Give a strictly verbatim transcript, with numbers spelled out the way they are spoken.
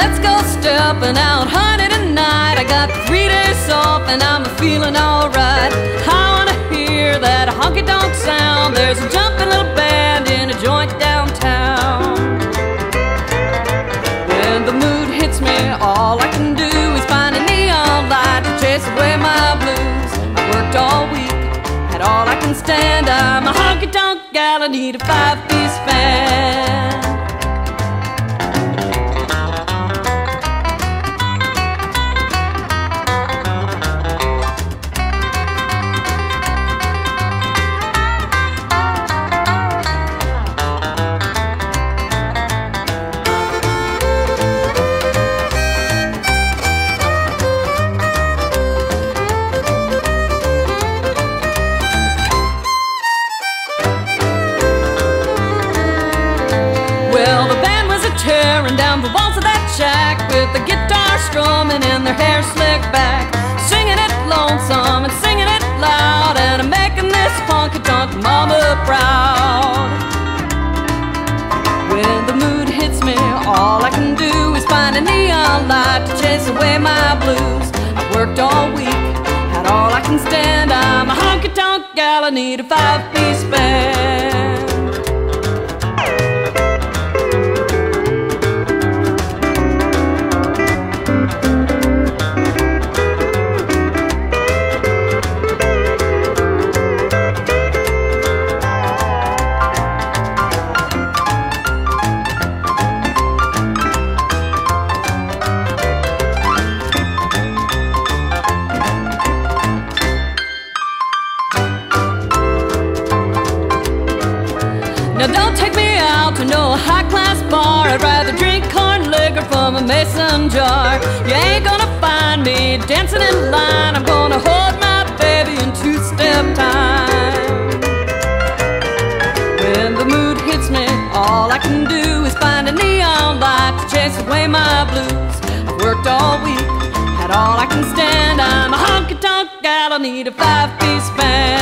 let's go stepping out hunting tonight. I got three days off and I'm feeling alright. I wanna hear that honky tonk sound. There's a jumping little band in a joint downtown. When the mood hits me, all I can do is find a neon light to chase away my blues. I worked all week, had all I can stand. I'm a honky tonk gal, I need a five-piece fan. Down the walls of that shack with the guitar strumming and their hair slicked back, singing it lonesome and singing it loud, and I'm making this honky tonk mama proud. When the mood hits me, all I can do is find a neon light to chase away my blues. I've worked all week, had all I can stand. I'm a honky tonk gal, I need a five-piece band. Now don't take me out to no high-class bar. I'd rather drink corn liquor from a mason jar. You ain't gonna find me dancing in line. I'm gonna hold my baby in two-step time. When the mood hits me, all I can do is find a neon light to chase away my blues. I've worked all week, had all I can stand. I'm a honky-tonk gal, I need a five-piece band.